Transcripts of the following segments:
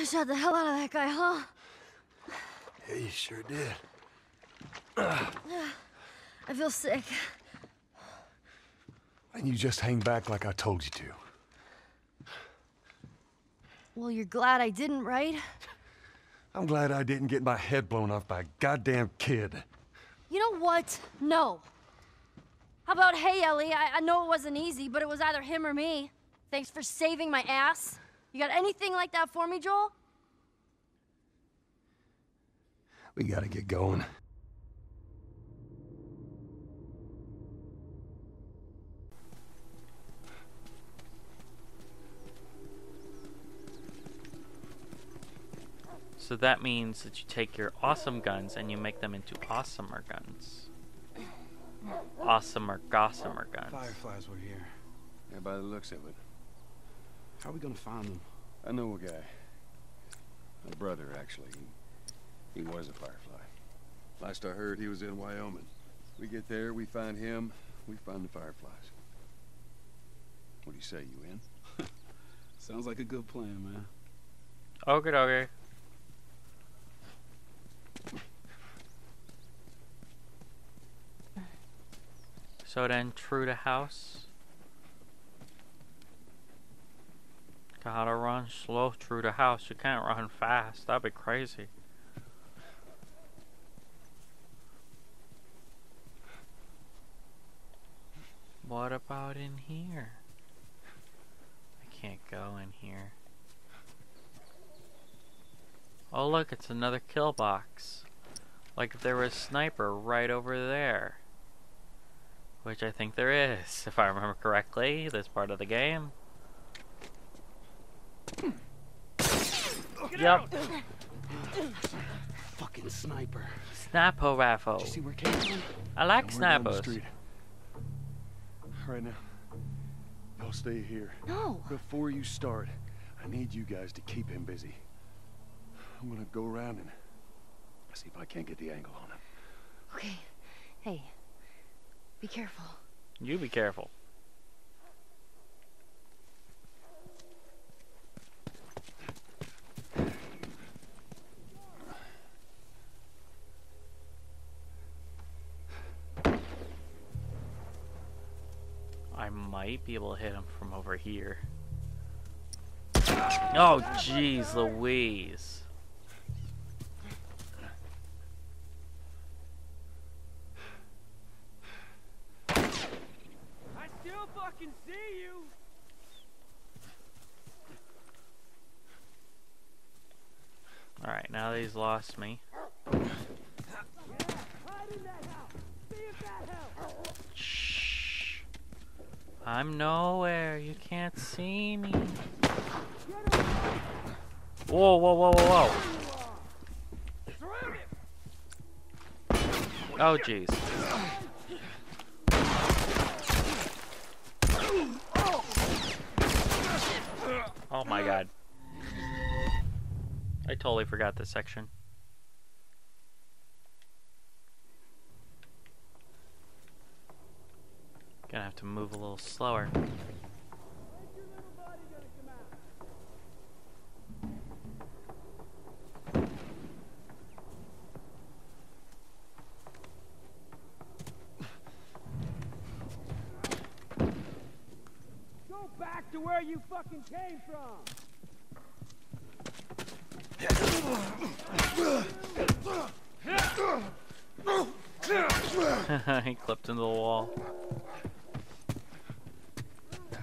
I shot the hell out of that guy, huh? Yeah, you sure did. I feel sick. And you just hang back like I told you to. Well, you're glad I didn't, right? I'm glad I didn't get my head blown off by a goddamn kid. You know what? No. How about, hey, Ellie, I know it wasn't easy, but it was either him or me. Thanks for saving my ass. You got anything like that for me, Joel? We gotta get going. So that means that you take your awesome guns and you make them into awesomer guns. Awesomer, gossamer guns. Fireflies were here. Yeah, by the looks of it. How are we gonna find them? I know a guy. My brother, actually. He was a firefly. Last I heard, he was in Wyoming. We get there, we find him, we find the fireflies. What do you say, you in? Sounds like a good plan, man. Okay, okay. So then, true to house. Gotta run slow through the house. You can't run fast. That'd be crazy. What about in here? I can't go in here. Oh look, it's another kill box. Like if there was a sniper right over there. Which I think there is, if I remember correctly, this part of the game. Get out. Fucking sniper. Snappo raffo. Did you see where Kate went? I like snappers. Right now. I'll stay here. No. Before you start, I need you guys to keep him busy. I'm gonna go around and see if I can't get the angle on him. Okay. Hey. Be careful. You be careful. I might be able to hit him from over here. Oh, jeez Louise. I can see you. All right, now that he's lost me. Yeah, hide in that house. See if that helps. Shh. I'm nowhere. You can't see me. Whoa, whoa, whoa, whoa, whoa! Oh, jeez. Oh my god. I totally forgot this section. Gonna have to move a little slower. Back to where you fucking came from. He clipped into the wall. Yeah,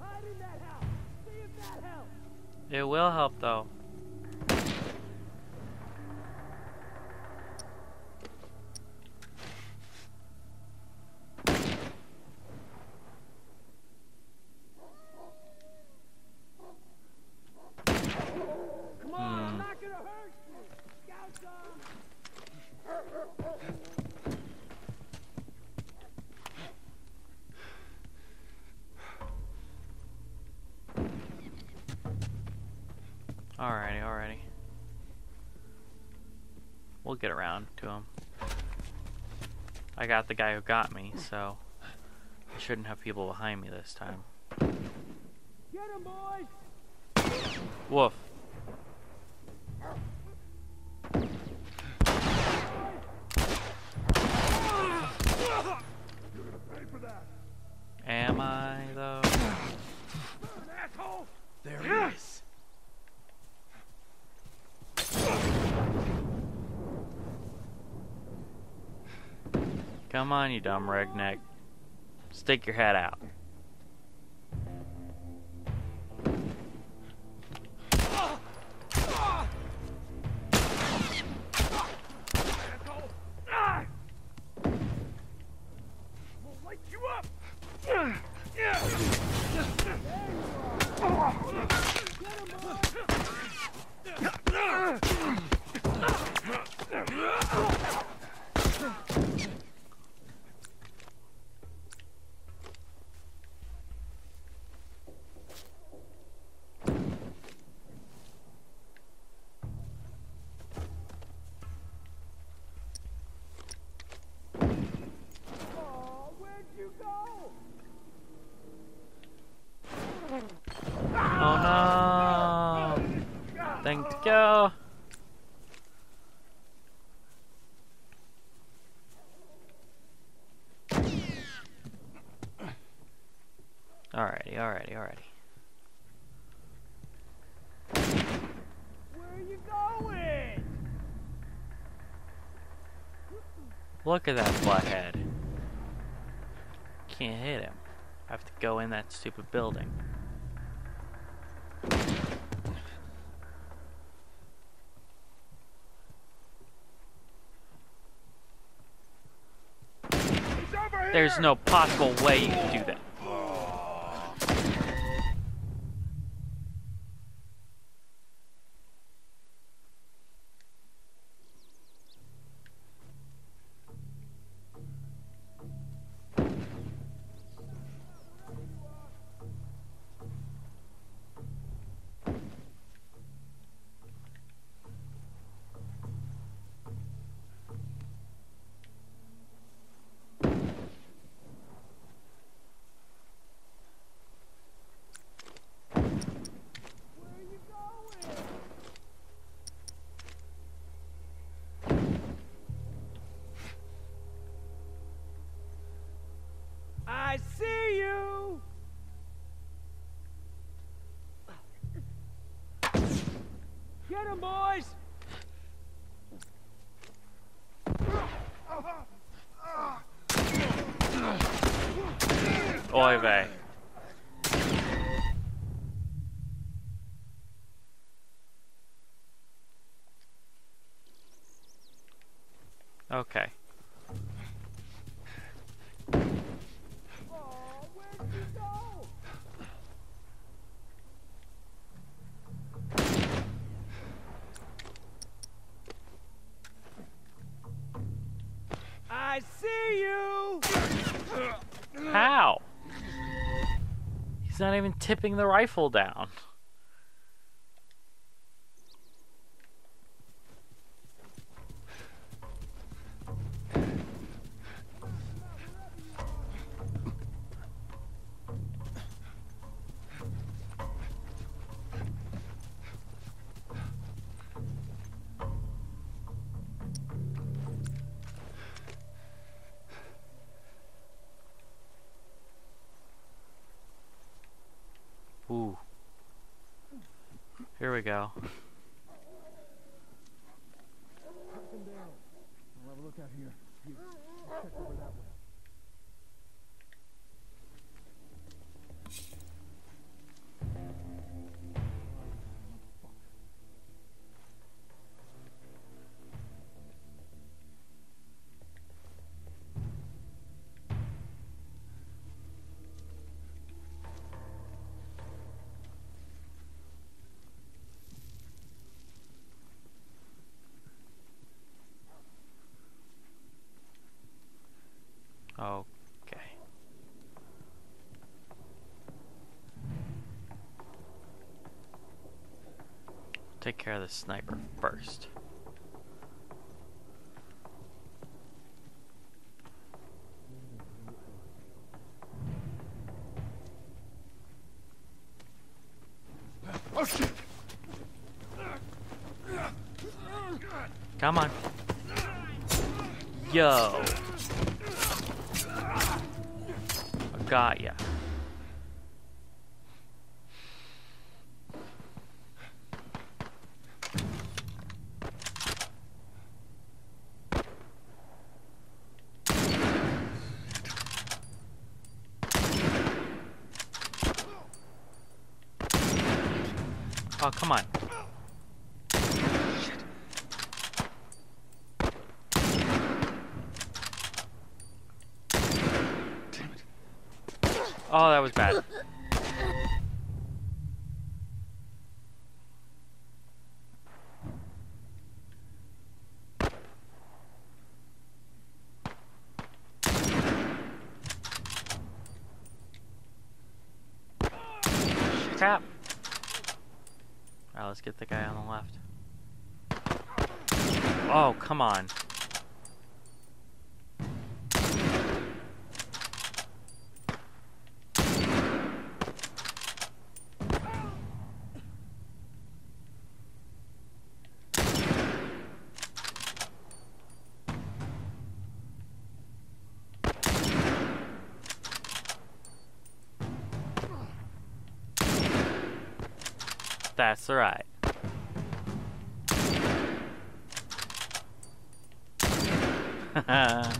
hide in that house. See if that helps. It will help though. Alrighty. We'll get around to him. I got the guy who got me, so I shouldn't have people behind me this time. Get 'em, boys! Woof. Am I though? Asshole! There he is. Come on, you dumb redneck. Stick your head out. Go. Alrighty. Where are you going? Look at that flathead. Can't hit him. I have to go in that stupid building. There's no possible way you can do that. I see you. Get 'em, boys. Oy vey. Okay. I see you! How? He's not even tipping the rifle down. Ooh. Here we go. Okay. Take care of the sniper first. Come on. Yo. I got ya. Oh, come on. Oh, that was bad. Crap. Alright, let's get the guy on the left. Oh, come on. That's right. Haha.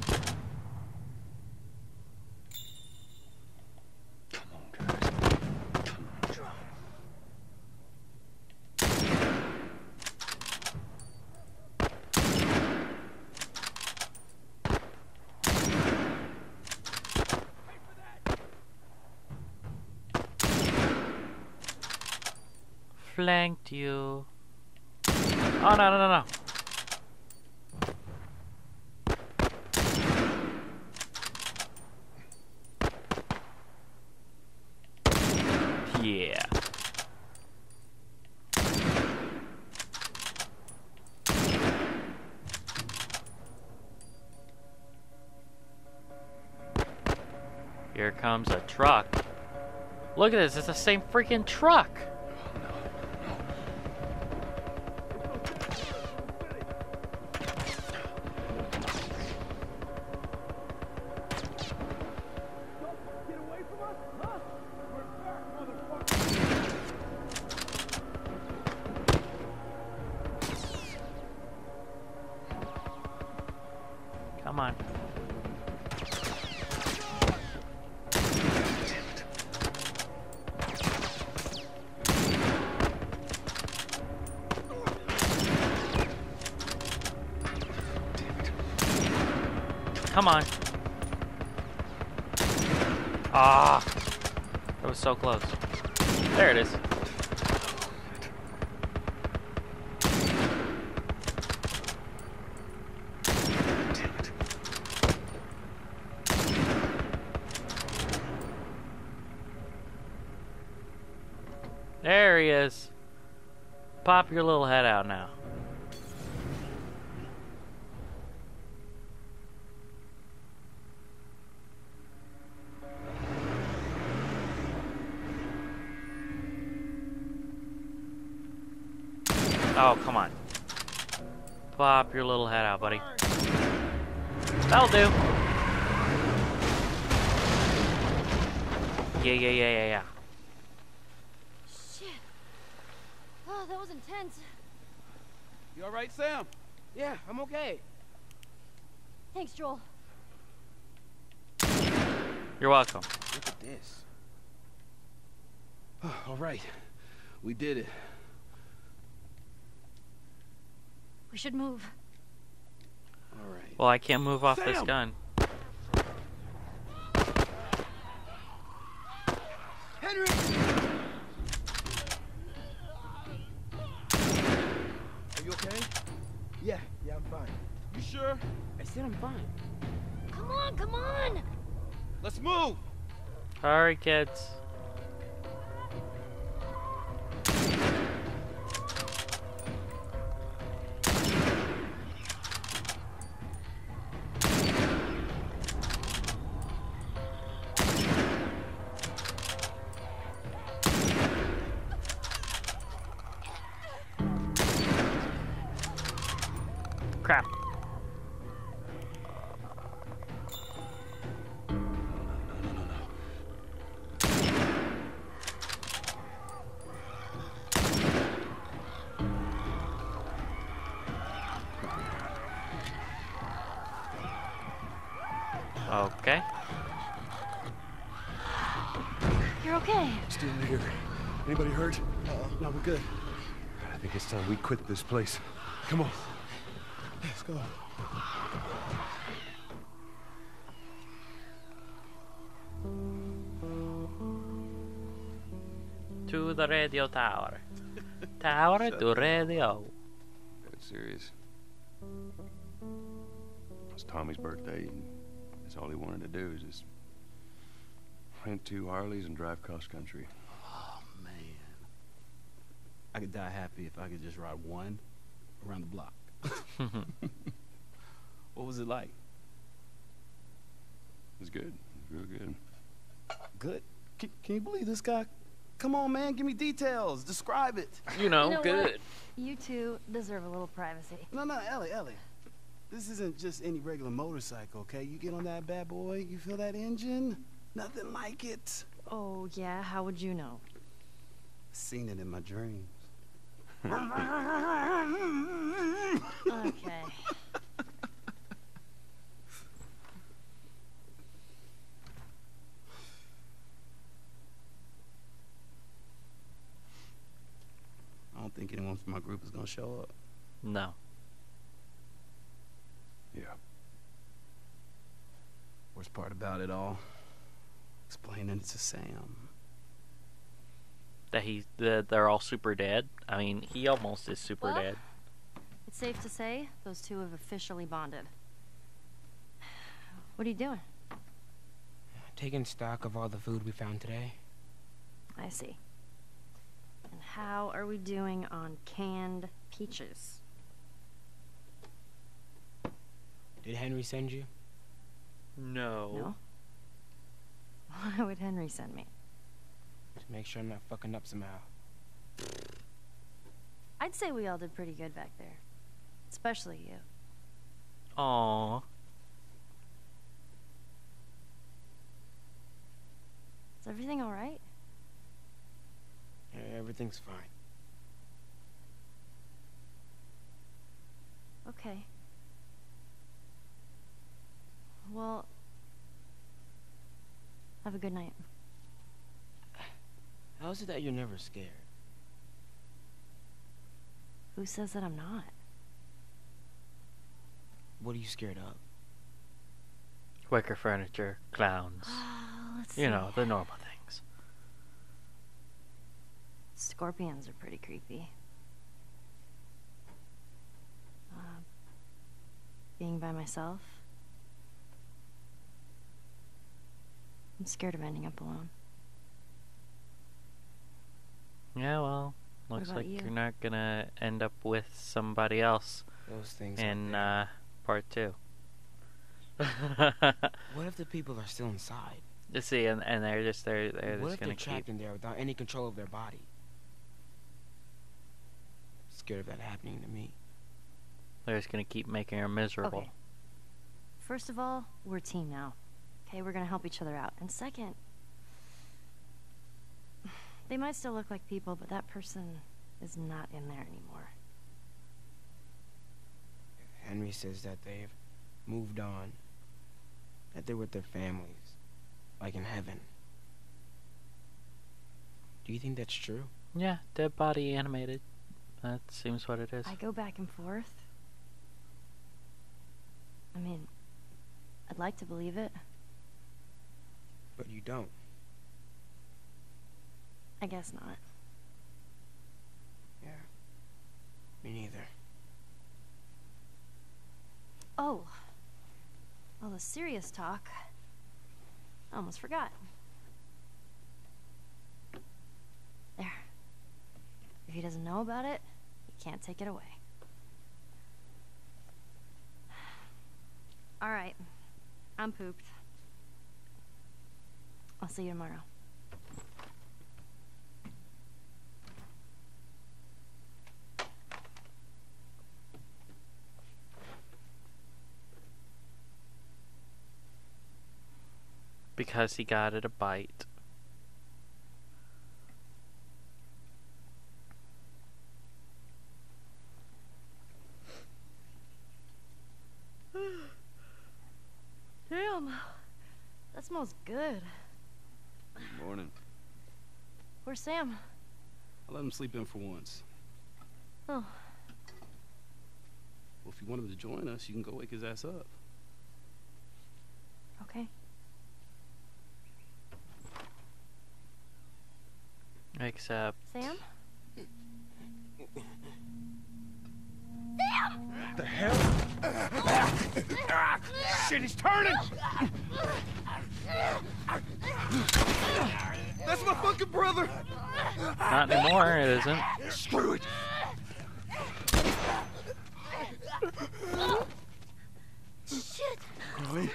Flanked you. Oh, no, no, no, no. Yeah. Here comes a truck. Look at this, it's the same freaking truck. Come on. Come on. Ah, that was so close. There it is. There he is. Pop your little head out now. Oh, come on. Pop your little head out, buddy. That'll do. Yeah, yeah, yeah, yeah, yeah. Oh, that was intense. You all right, Sam? Yeah, I'm okay. Thanks, Joel. You're welcome. Look at this. Oh, all right. We did it. We should move. All right. Well, I can't move off this gun. Henry! Yeah, yeah, I'm fine. You sure? I said I'm fine. Come on, come on! Let's move! Hurry, kids. Okay. You're okay. Still here. Anybody hurt? No, we're good. I think it's time we quit this place. Come on. Let's go. To the radio tower. Tower to radio. That's serious. It's Tommy's birthday. And that's all he wanted to do is just rent 2 Harleys and drive cross country. Oh man, I could die happy if I could just ride one around the block. What was it like? It was good. It was real good. Good? Can you believe this guy? Come on, man, give me details. Describe it. You know good. What? You two deserve a little privacy. No, Ellie. This isn't just any regular motorcycle, okay? You get on that bad boy, you feel that engine? Nothing like it. Oh, yeah? How would you know? Seen it in my dreams. Okay. I don't think anyone from my group is gonna show up. No. Yeah. Worst part about it all, explaining it to Sam. That they're all super dead. I mean, he almost is super dead. It's safe to say those two have officially bonded. What are you doing? Taking stock of all the food we found today. I see. And how are we doing on canned peaches? Did Henry send you? No. Why would Henry send me? To make sure I'm not fucking up somehow. I'd say we all did pretty good back there. Especially you. Aww. Is everything alright? Yeah, everything's fine. Okay. Well, have a good night. How is it that you're never scared? Who says that I'm not? What are you scared of? Wicker furniture, clowns. Let's see, the normal things. Scorpions are pretty creepy. Being by myself. I'm scared of ending up alone. Yeah, well, looks like you're not gonna end up with somebody else. Those things in part 2. What if the people are still inside? You see, and they're just gonna keep trapped in there without any control of their body. I'm scared of that happening to me. They're just gonna keep making her miserable. Okay. First of all, we're a team now. Okay, we're gonna help each other out. And second, they might still look like people, but that person is not in there anymore. Henry says that they've moved on, that they're with their families, like in heaven. Do you think that's true? Yeah, dead body animated. That seems what it is. I go back and forth. I mean, I'd like to believe it. But you don't. I guess not. Yeah. Me neither. Oh. All the serious talk. I almost forgot. There. If he doesn't know about it, he can't take it away. Alright. I'm pooped. I'll see you tomorrow. Because he got it a bite. Damn. That smells good. Good morning. Where's Sam? I let him sleep in for once. Oh. Well, if you want him to join us, you can go wake his ass up. Okay. Except... Sam? Sam! What the hell? Ah, shit, he's turning! That's my fucking brother! Not anymore, it isn't. Screw it! Shit! Marlene,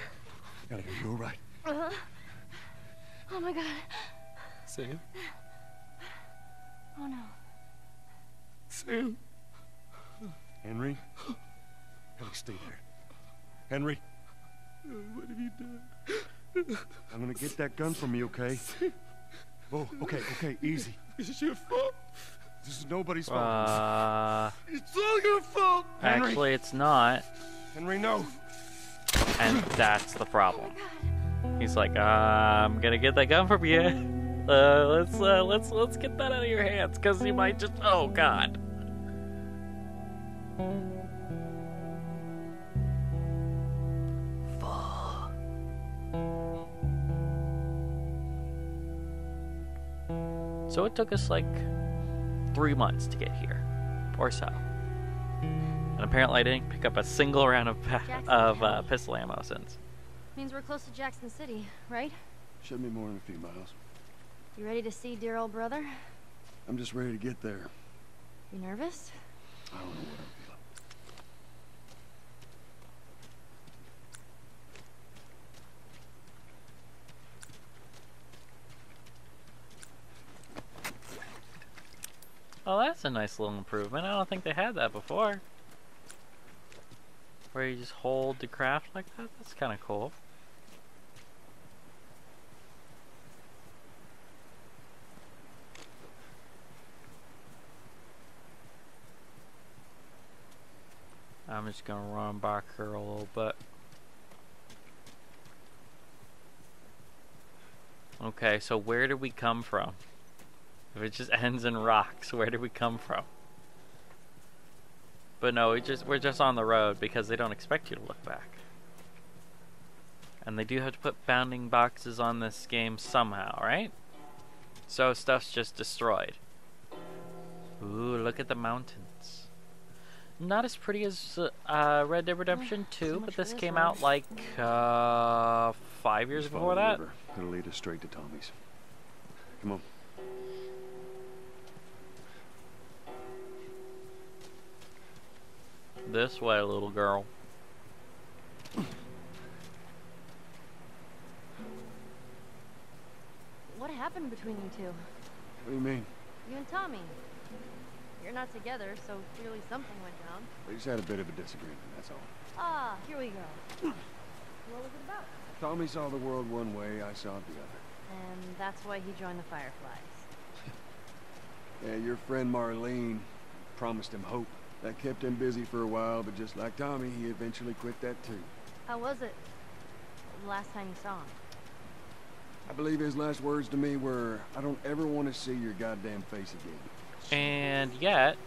gotta go, you alright? Oh my god. Sam? Oh no. Sam. Henry? Henry, stay there. Henry. What have you done? I'm gonna get that gun from you, okay? Oh, okay, easy. This is your fault. This is nobody's fault. It's all your fault, Henry. Actually, it's not. Henry, no. And that's the problem. Oh, he's like, I'm gonna get that gun from you. Let's get that out of your hands, cause you might just... Oh God. Fuck. So it took us like 3 months to get here, or so. And apparently I didn't pick up a single round of pistol ammo since. Means we're close to Jackson City, right? Should be more than a few miles. You ready to see dear old brother? I'm just ready to get there. You nervous? I don't know what I'm feeling. Oh, that's a nice little improvement. I don't think they had that before. Where you just hold the craft like that? That's kind of cool. I'm just gonna run back here a little bit. Okay, so where did we come from? If it just ends in rocks, where did we come from? But no, we're just on the road because they don't expect you to look back. And they do have to put bounding boxes on this game somehow, right? So stuff's just destroyed. Ooh, look at the mountains. Not as pretty as Red Dead Redemption 2, but this came out like 5 years before that. Gonna lead us straight to Tommy's. Come on. This way, little girl. What happened between you two? What do you mean? You and Tommy. You're not together, so clearly something went down. We just had a bit of a disagreement, that's all. Ah, here we go. What was it about? Tommy saw the world one way, I saw it the other. And that's why he joined the Fireflies. Yeah, your friend Marlene promised him hope. That kept him busy for a while, but just like Tommy, he eventually quit that too. How was it last time you saw him? I believe his last words to me were, I don't ever want to see your goddamn face again. And yet...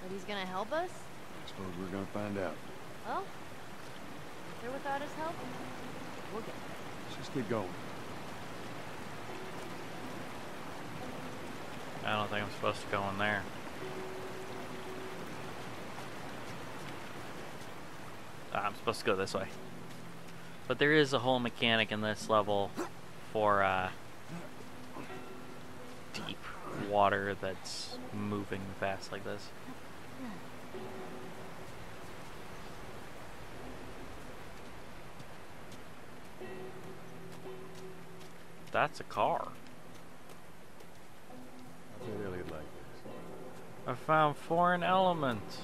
But he's gonna help us? I suppose we're gonna find out. Well, if they're without his help, we'll get there. Let's just keep going. I don't think I'm supposed to go in there. I'm supposed to go this way. But there is a whole mechanic in this level for, deep water that's moving fast like this. That's a car. I really like this. I found foreign elements.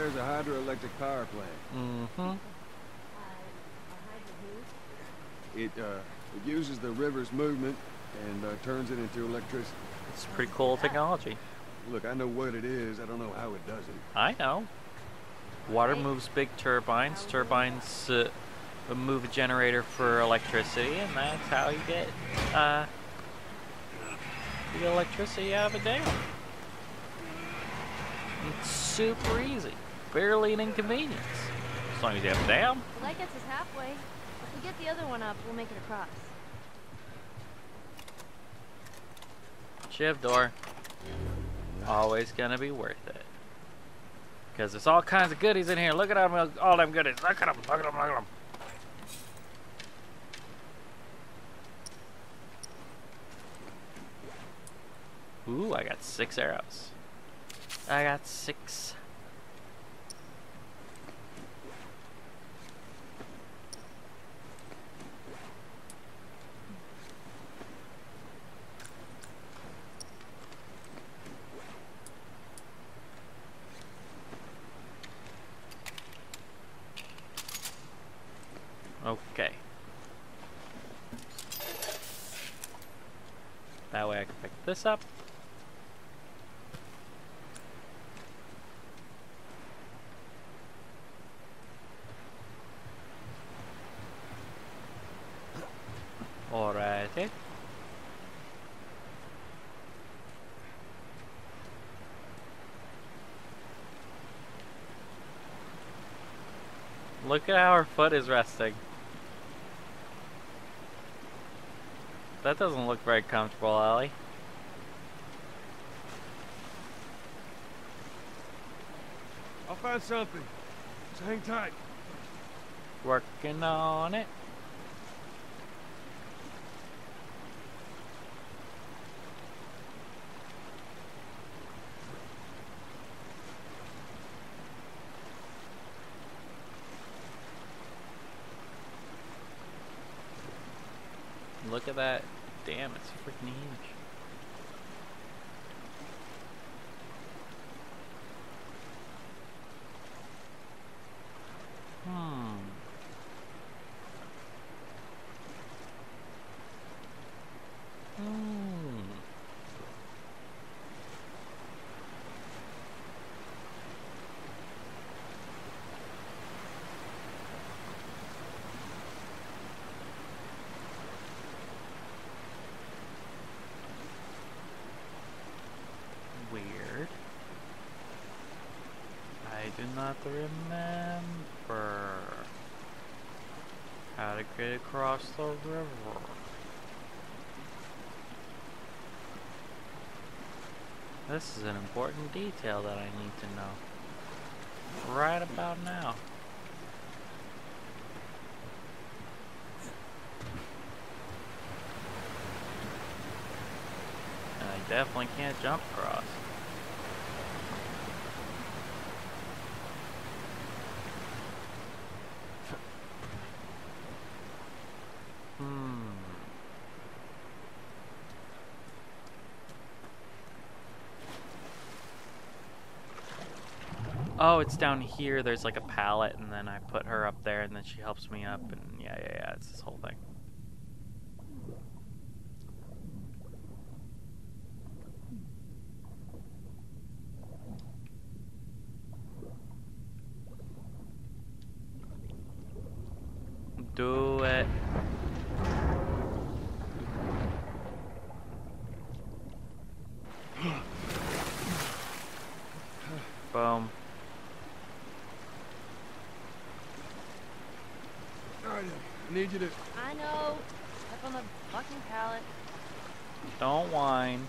there's a hydroelectric power plant. It uses the river's movement and turns it into electricity. It's pretty cool technology. Look, I know what it is. I don't know how it does it. I know. Water moves big turbines. Turbines move a generator for electricity, and that's how you get the electricity out of a dam. It's super easy. Barely an inconvenience. As long as you have a dam. Well, that gets us halfway. If we get the other one up, we'll make it across. Shiv door. Always gonna be worth it. Because there's all kinds of goodies in here. Look at all them goodies. Look at them, look at them, look at them. Ooh, I got 6 arrows. I got 6. Okay. That way I can pick this up. Alrighty. Look at how our foot is resting. That doesn't look very comfortable, Ellie. I'll find something. Just hang tight. Working on it. Look at that. Damn, it's freaking huge. To remember how to get across the river. This is an important detail that I need to know right about now. And I definitely can't jump across. Oh, it's down here. There's like a pallet, and then I put her up there, and then she helps me up, and yeah. It's this whole thing. Do it. Boom. I need you to. I know. Up on the fucking pallet. Don't whine.